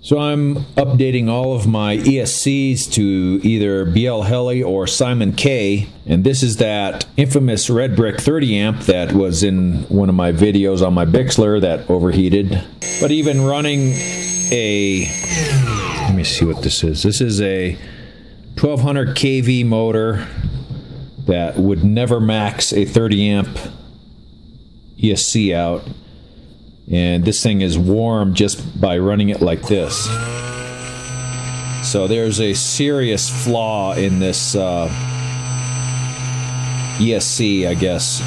So I'm updating all of my ESCs to either BLHeli or Simon K, and this is that infamous Red Brick 30 amp that was in one of my videos on my Bixler that overheated. But even running a, let me see what this is. This is a 1200 kV motor that would never max a 30 amp ESC out. And this thing is warm just by running it like this. So there's a serious flaw in this ESC, I guess.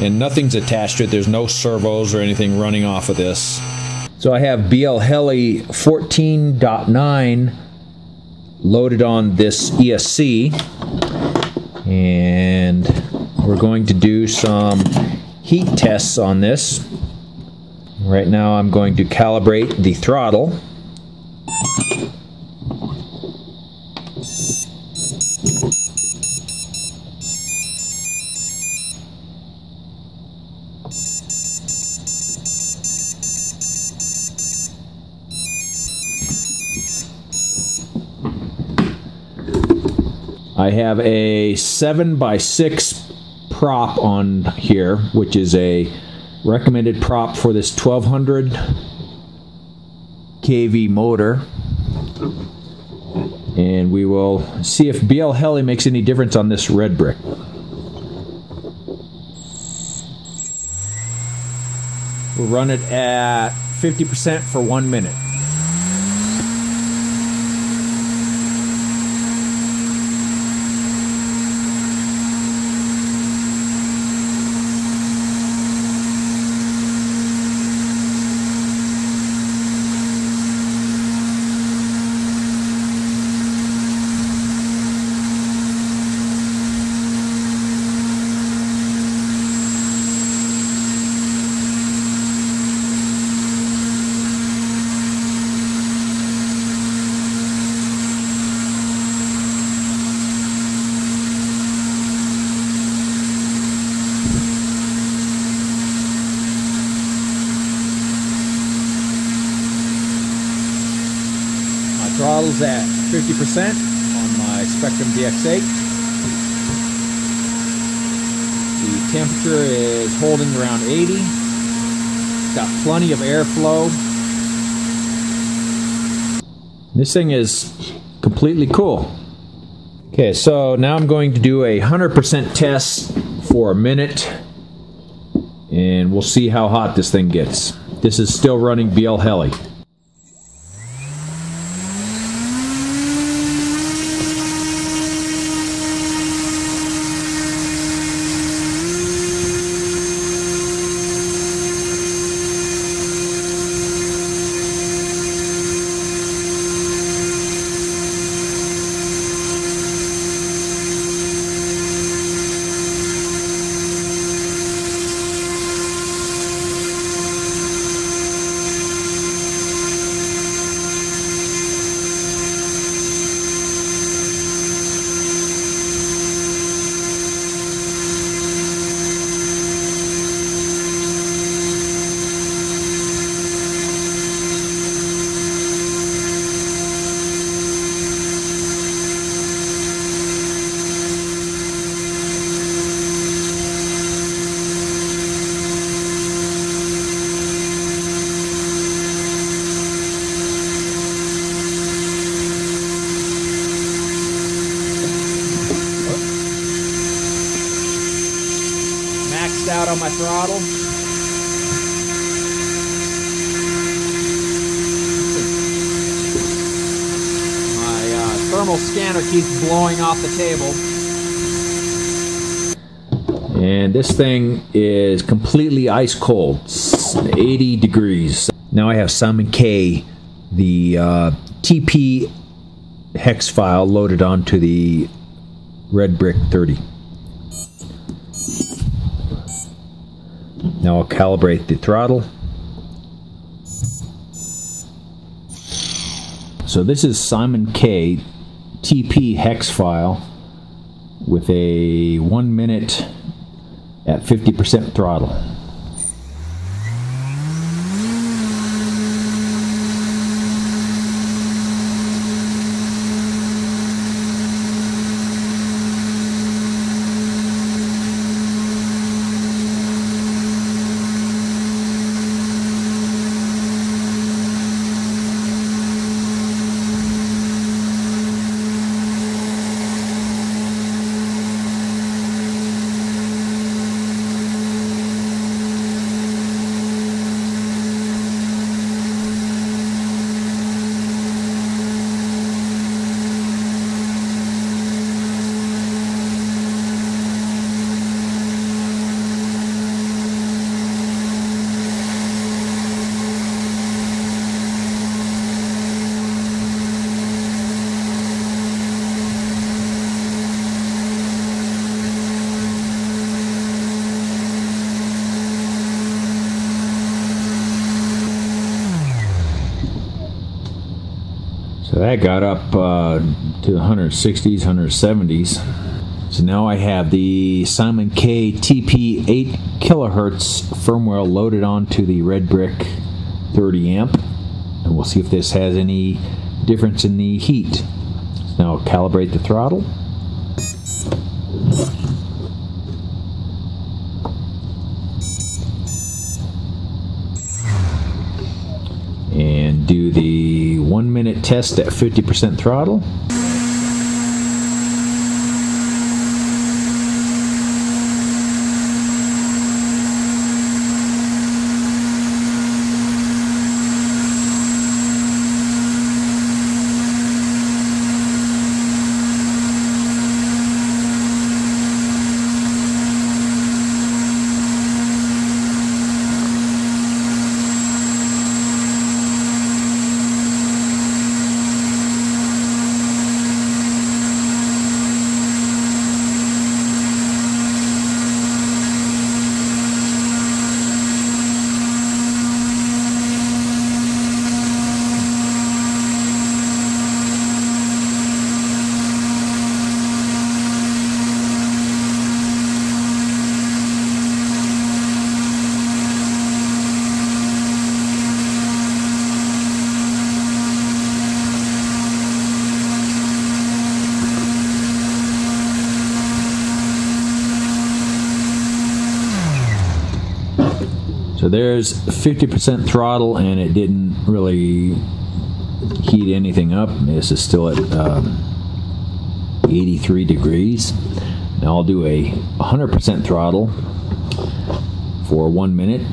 And nothing's attached to it. There's no servos or anything running off of this. So I have BLHeli 14.9 loaded on this ESC. And we're going to do some heat tests on this. Right now I'm going to calibrate the throttle. I have a 7x6 prop on here, which is a recommended prop for this 1200 kV motor, and we will see if BLHeli makes any difference on this Red Brick. We'll run it at 50% for 1 minute. Throttle's at 50% on my Spectrum DX8. The temperature is holding around 80. It's got plenty of airflow. This thing is completely cool. Okay, so now I'm going to do a 100% test for a minute, and we'll see how hot this thing gets. This is still running BLHeli. Out on my throttle. My thermal scanner keeps blowing off the table. And this thing is completely ice cold, 80 degrees. Now I have Simon K, the TP.hex file loaded onto the Red Brick 30. Now I'll calibrate the throttle. So this is Simon K TP.hex file with a 1 minute at 50% throttle. So that got up to the 160s, 170s. So now I have the Simon K TP.hex 8 kilohertz firmware loaded onto the Red Brick 30 amp. And we'll see if this has any difference in the heat. So now I'll calibrate the throttle. And do the 1 minute test at 50% throttle. So there's 50% throttle, and it didn't really heat anything up. This is still at 83 degrees. Now I'll do a 100% throttle for 1 minute.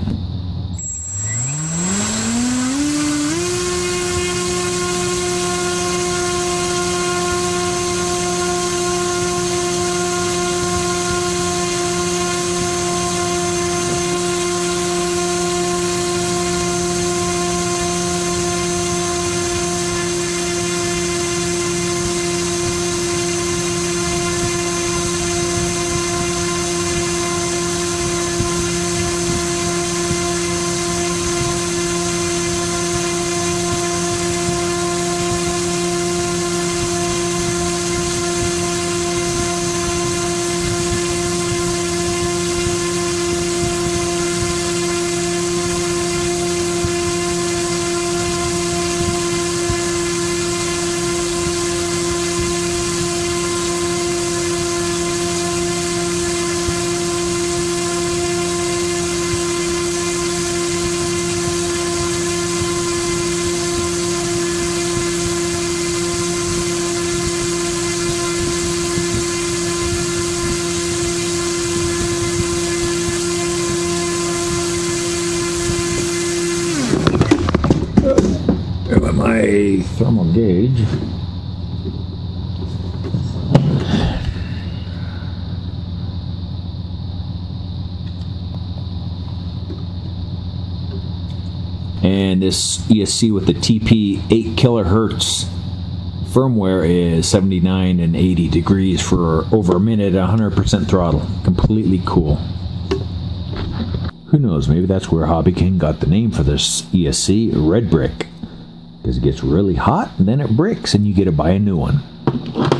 My thermal gauge. And this ESC with the TP 8 kilohertz firmware is 79 and 80 degrees for over a minute, 100% throttle. Completely cool. Who knows, maybe that's where Hobby King got the name for this ESC, Red Brick. Because it gets really hot and then it bricks and you get to buy a new one.